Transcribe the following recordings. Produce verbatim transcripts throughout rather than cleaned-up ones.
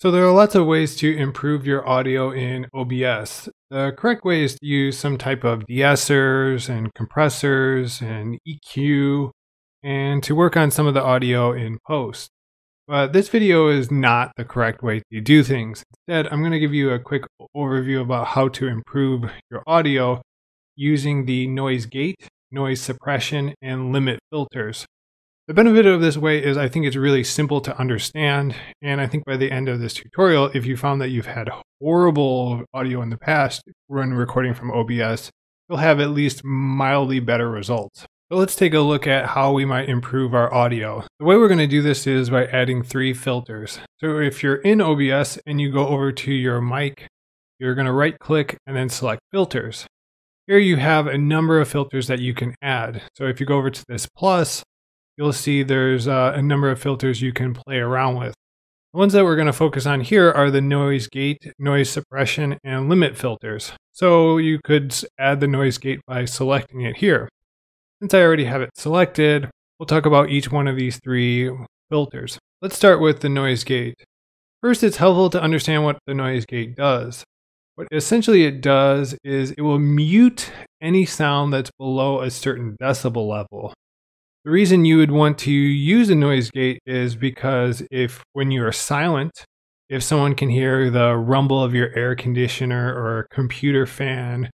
So there are lots of ways to improve your audio in O B S. The correct way is to use some type of de-essers and compressors and E Q, and to work on some of the audio in post. But this video is not the correct way to do things. Instead, I'm going to give you a quick overview about how to improve your audio using the noise gate, noise suppression, and limit filters. The benefit of this way is I think it's really simple to understand, and I think by the end of this tutorial, if you found that you've had horrible audio in the past when recording from O B S, you'll have at least mildly better results. So let's take a look at how we might improve our audio. The way we're going to do this is by adding three filters. So if you're in O B S and you go over to your mic, you're going to right click and then select filters. Here you have a number of filters that you can add. So if you go over to this plus, you'll see there's a number of filters you can play around with. The ones that we're going to focus on here are the noise gate, noise suppression, and limit filters. So you could add the noise gate by selecting it here. Since I already have it selected, we'll talk about each one of these three filters. Let's start with the noise gate. First, it's helpful to understand what the noise gate does. What essentially it does is it will mute any sound that's below a certain decibel level. The reason you would want to use a noise gate is because if when you are silent, if someone can hear the rumble of your air conditioner or computer fan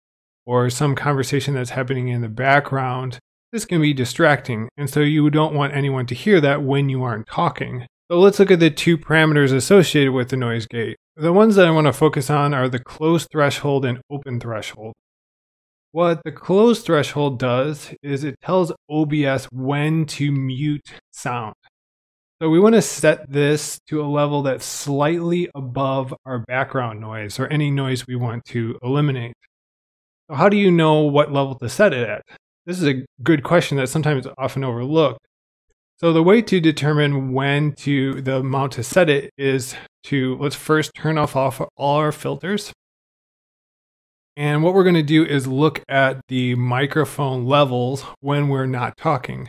or some conversation that's happening in the background, this can be distracting, and so you don't want anyone to hear that when you aren't talking. So let's look at the two parameters associated with the noise gate. The ones that I want to focus on are the closed threshold and open threshold. What the closed threshold does is it tells O B S when to mute sound. So we want to set this to a level that's slightly above our background noise or any noise we want to eliminate. So how do you know what level to set it at? This is a good question that sometimes is often overlooked. So the way to determine when to the amount to set it is to let's first turn off, off all our filters. And what we're going to do is look at the microphone levels when we're not talking.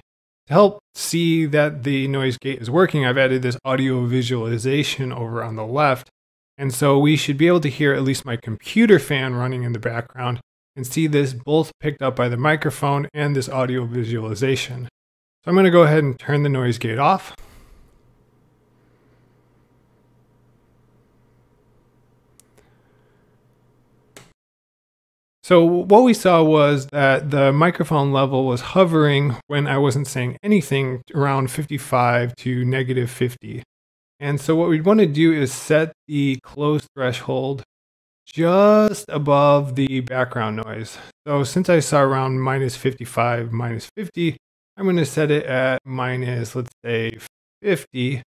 To help see that the noise gate is working, I've added this audio visualization over on the left. And so we should be able to hear at least my computer fan running in the background and see this both picked up by the microphone and this audio visualization. So I'm going to go ahead and turn the noise gate off. So what we saw was that the microphone level was hovering when I wasn't saying anything around fifty-five to negative fifty. And so what we'd want to do is set the closed threshold just above the background noise. So since I saw around minus fifty-five, minus fifty, I'm going to set it at minus, let's say, fifty.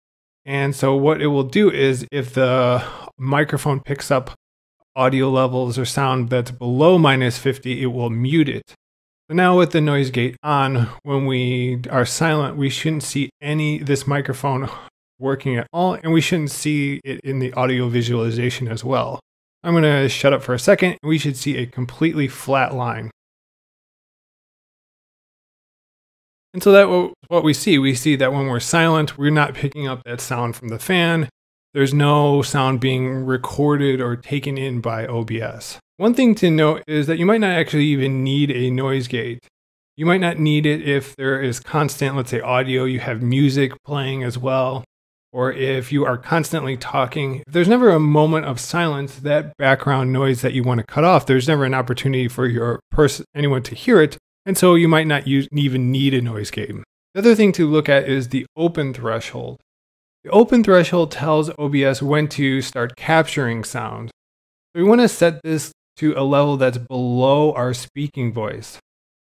And so what it will do is if the microphone picks up audio levels or sound that's below minus fifty, it will mute it. So now with the noise gate on, when we are silent, we shouldn't see any this microphone working at all, and we shouldn't see it in the audio visualization as well. I'm going to shut up for a second, and we should see a completely flat line. And so that's what we see. We see that when we're silent, we're not picking up that sound from the fan. There's no sound being recorded or taken in by O B S. One thing to note is that you might not actually even need a noise gate. You might not need it if there is constant, let's say, audio, you have music playing as well, or if you are constantly talking. If there's never a moment of silence, that background noise that you want to cut off, there's never an opportunity for your person, anyone to hear it, and so you might not use, even need a noise gate. The other thing to look at is the open threshold. The open threshold tells O B S when to start capturing sound. So we want to set this to a level that's below our speaking voice.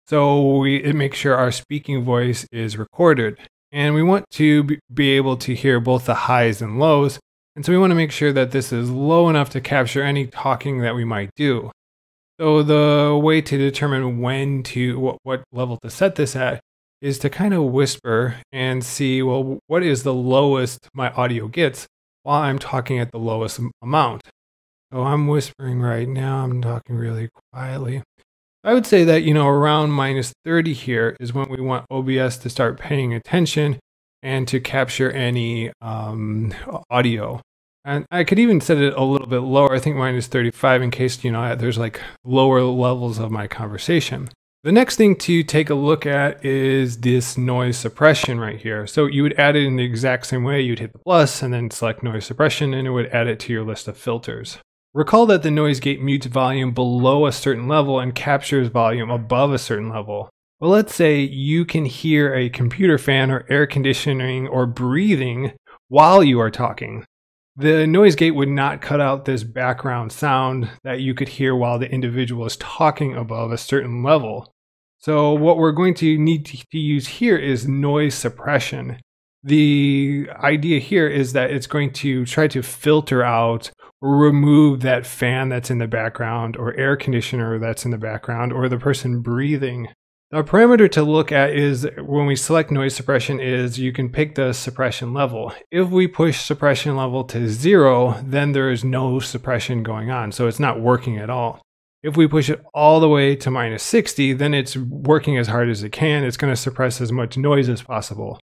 So we, it makes sure our speaking voice is recorded. And we want to be able to hear both the highs and lows. And so we want to make sure that this is low enough to capture any talking that we might do. So the way to determine when to, what, what level to set this at is to kind of whisper and see, well, what is the lowest my audio gets while I'm talking at the lowest amount. So I'm whispering right now, I'm talking really quietly. I would say that, you know, around minus thirty here is when we want O B S to start paying attention and to capture any um, audio. And I could even set it a little bit lower. I think mine is thirty-five in case, you know, there's like lower levels of my conversation. The next thing to take a look at is this noise suppression right here. So you would add it in the exact same way. You'd hit the plus and then select noise suppression, and it would add it to your list of filters. Recall that the noise gate mutes volume below a certain level and captures volume above a certain level. Well, let's say you can hear a computer fan or air conditioning or breathing while you are talking. The noise gate would not cut out this background sound that you could hear while the individual is talking above a certain level. So what we're going to need to use here is noise suppression. The idea here is that it's going to try to filter out or remove that fan that's in the background or air conditioner that's in the background or the person breathing. The parameter to look at is when we select noise suppression is you can pick the suppression level. If we push suppression level to zero, then there is no suppression going on. So it's not working at all. If we push it all the way to minus sixty, then it's working as hard as it can. It's going to suppress as much noise as possible.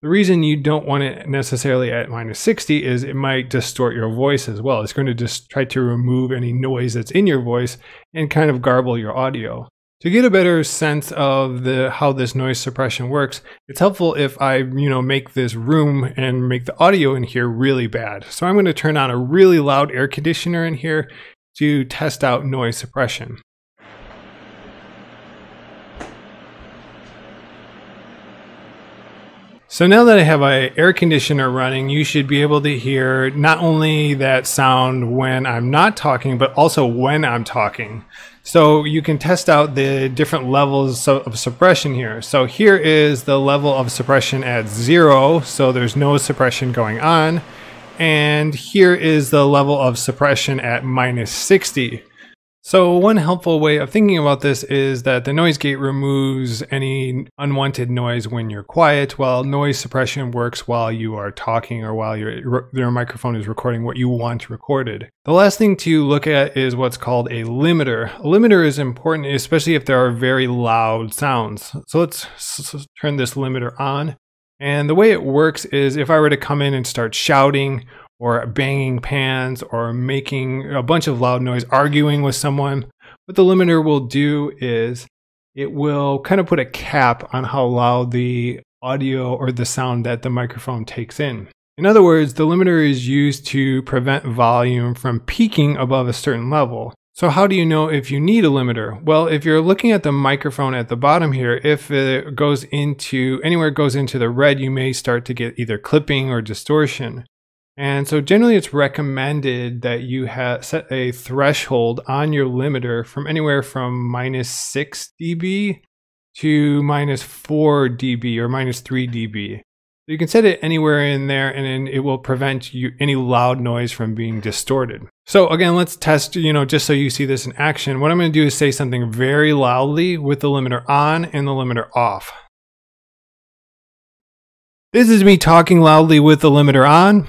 The reason you don't want it necessarily at minus sixty is it might distort your voice as well. It's going to just try to remove any noise that's in your voice and kind of garble your audio. To get a better sense of the how this noise suppression works, it's helpful if I, you know, make this room and make the audio in here really bad. So I'm going to turn on a really loud air conditioner in here to test out noise suppression. So now that I have an air conditioner running, you should be able to hear not only that sound when I'm not talking, but also when I'm talking. So you can test out the different levels of suppression here. So here is the level of suppression at zero, so there's no suppression going on. And here is the level of suppression at minus sixty. So one helpful way of thinking about this is that the noise gate removes any unwanted noise when you're quiet, while noise suppression works while you are talking or while your, your microphone is recording what you want recorded. The last thing to look at is what's called a limiter. A limiter is important, especially if there are very loud sounds. So let's turn this limiter on. And the way it works is if I were to come in and start shouting, or banging pans, or making a bunch of loud noise, arguing with someone, what the limiter will do is it will kind of put a cap on how loud the audio or the sound that the microphone takes in. In other words, the limiter is used to prevent volume from peaking above a certain level. So how do you know if you need a limiter? Well, if you're looking at the microphone at the bottom here, if it goes into, anywhere it goes into the red, you may start to get either clipping or distortion. And so generally it's recommended that you have set a threshold on your limiter from anywhere from minus six D B to minus four D B or minus three D B. So you can set it anywhere in there and then it will prevent you any loud noise from being distorted. So again, let's test, you know, just so you see this in action. What I'm going to do is say something very loudly with the limiter on and the limiter off. This is me talking loudly with the limiter on.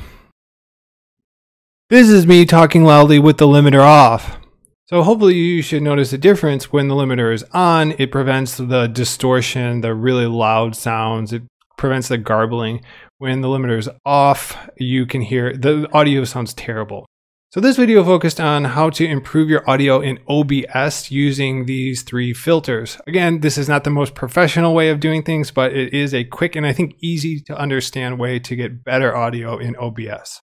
This is me talking loudly with the limiter off. So hopefully you should notice a difference when the limiter is on. It prevents the distortion, the really loud sounds. It prevents the garbling. When the limiter is off, you can hear the audio sounds terrible. So this video focused on how to improve your audio in O B S using these three filters. Again, this is not the most professional way of doing things, but it is a quick and I think easy to understand way to get better audio in O B S.